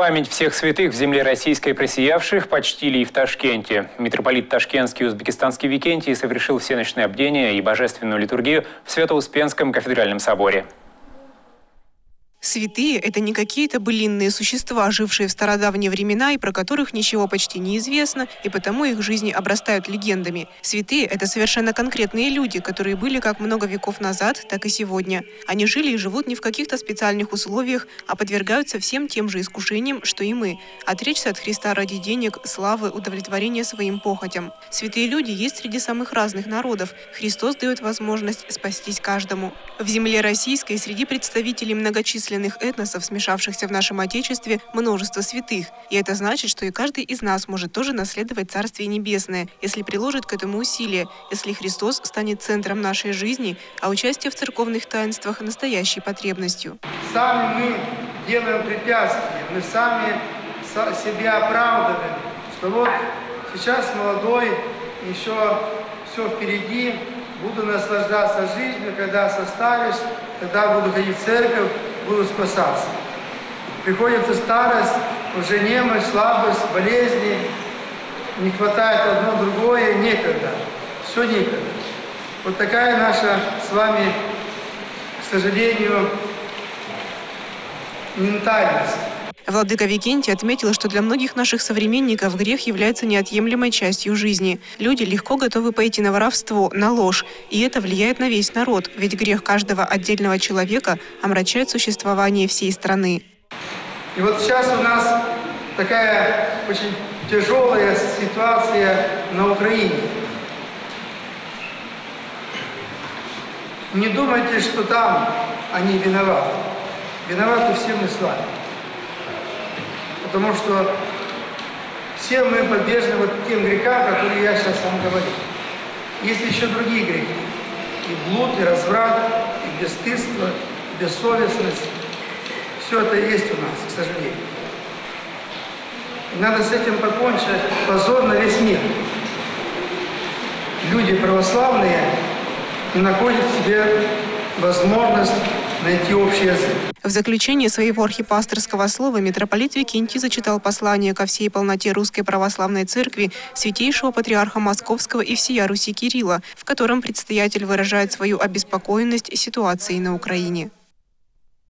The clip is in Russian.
Память всех святых в земле российской просиявших почтили и в Ташкенте. Митрополит Ташкентский и Узбекистанский Викентий совершил всеночное обдение и божественную литургию в Свято-Успенском кафедральном соборе. Святые – это не какие-то былинные существа, жившие в стародавние времена и про которых ничего почти не известно, и потому их жизни обрастают легендами. Святые – это совершенно конкретные люди, которые были как много веков назад, так и сегодня. Они жили и живут не в каких-то специальных условиях, а подвергаются всем тем же искушениям, что и мы – отречься от Христа ради денег, славы, удовлетворения своим похотям. Святые люди есть среди самых разных народов. Христос дает возможность спастись каждому. В земле российской среди представителей многочисленных этносов, смешавшихся в нашем Отечестве, множество святых. И это значит, что и каждый из нас может тоже наследовать Царствие Небесное, если приложит к этому усилия, если Христос станет центром нашей жизни, а участие в церковных таинствах – настоящей потребностью. Сами мы делаем препятствия, мы сами себя оправдываем, что вот сейчас молодой, еще все впереди, буду наслаждаться жизнью, когда составишь, когда буду ходить в церковь, буду спасаться. Приходит и старость, уже немощь, слабость, болезни. Не хватает одно, другое, некогда. Все некогда. Вот такая наша с вами, к сожалению, ментальность. Владыка Викентий отметил, что для многих наших современников грех является неотъемлемой частью жизни. Люди легко готовы пойти на воровство, на ложь, и это влияет на весь народ, ведь грех каждого отдельного человека омрачает существование всей страны. И вот сейчас у нас такая очень тяжелая ситуация на Украине. Не думайте, что там они виноваты. Виноваты все мы с вами. Потому что все мы подвержены вот тем грехам, которые я сейчас вам говорю. Есть еще другие грехи. И блуд, и разврат, и бесстыдство, и бессовестность. Все это есть у нас, к сожалению. И надо с этим покончить, позор на весь мир. Люди православные не находят в себе возможность найти общий язык. В заключении своего архипасторского слова митрополит Викентий зачитал послание ко всей полноте Русской Православной Церкви святейшего патриарха Московского и всея Руси Кирилла, в котором предстоятель выражает свою обеспокоенность ситуацией на Украине.